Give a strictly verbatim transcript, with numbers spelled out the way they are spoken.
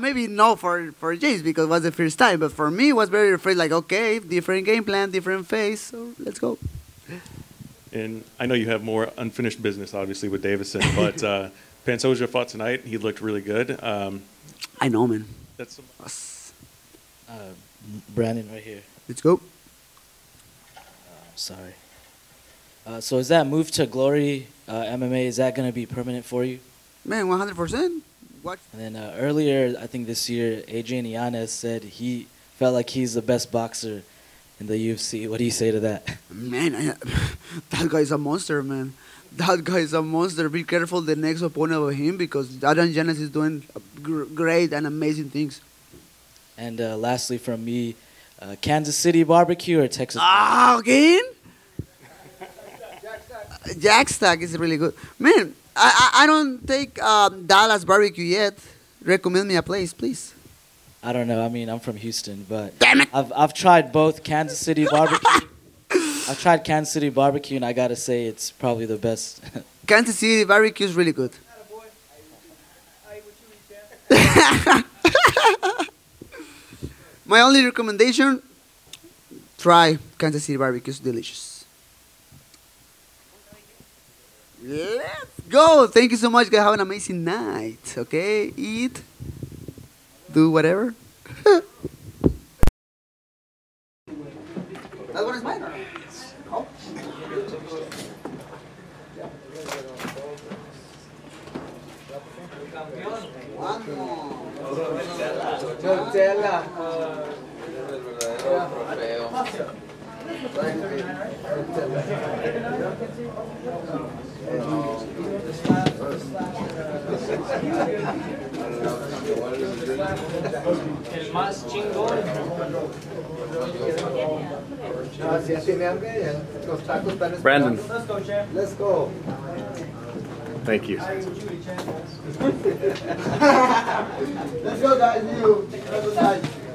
Maybe no for, for James because it was the first time, but for me it was very afraid, like, okay, different game plan, different phase, so let's go. And I know you have more unfinished business, obviously, with Davison, but uh, Pantoja fought tonight. He looked really good. Um, I know, man. That's uh, Brandon right here. Let's go. Uh, sorry. Uh, so is that move to Glory uh, M M A, is that going to be permanent for you? Man, one hundred percent. What? And then uh, earlier, I think this year, Adrian Yanez said he felt like he's the best boxer in the U F C. What do you say to that? Man, I, that guy's a monster, man. That guy's a monster. Be careful the next opponent of him because Adrian Yanez is doing great and amazing things. And uh, lastly from me, uh, Kansas City barbecue or Texas? Ah, again? Jack Stack is really good. Man, I, I, I don't take um, Dallas barbecue yet. Recommend me a place, please. I don't know. I mean, I'm from Houston, but damn it. I've, I've tried both Kansas City barbecue. I've tried Kansas City barbecue, and I got to say it's probably the best. Kansas City barbecue is really good. My only recommendation, try Kansas City barbecue. It's delicious. Let's go. Thank you so much, guys. Have an amazing night. Okay? Eat. Do whatever. That one is mine. Oh. One more. Nutella. Nutella. El más chingón. Brandon. Let's go. Thank you. Let's go, guys. You.